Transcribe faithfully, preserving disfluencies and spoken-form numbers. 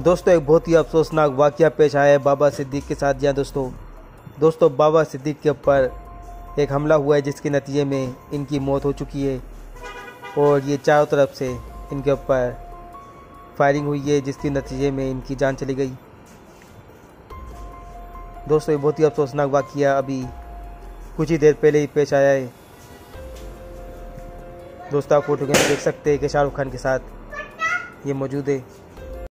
दोस्तों एक बहुत ही अफसोसनाक वाकया पेश आया है बाबा सिद्दीकी के साथ। जहाँ दोस्तों दोस्तों बाबा सिद्दीकी के ऊपर एक हमला हुआ है जिसके नतीजे में इनकी मौत हो चुकी है और ये चारों तरफ से इनके ऊपर फायरिंग हुई है जिसके नतीजे में इनकी जान चली गई। दोस्तों ये बहुत ही अफसोसनाक वाकया अभी कुछ ही देर पहले ही पेश आया है। दोस्तों आप फोटो में देख सकते हैं कि शाहरुख खान के साथ ये मौजूद है।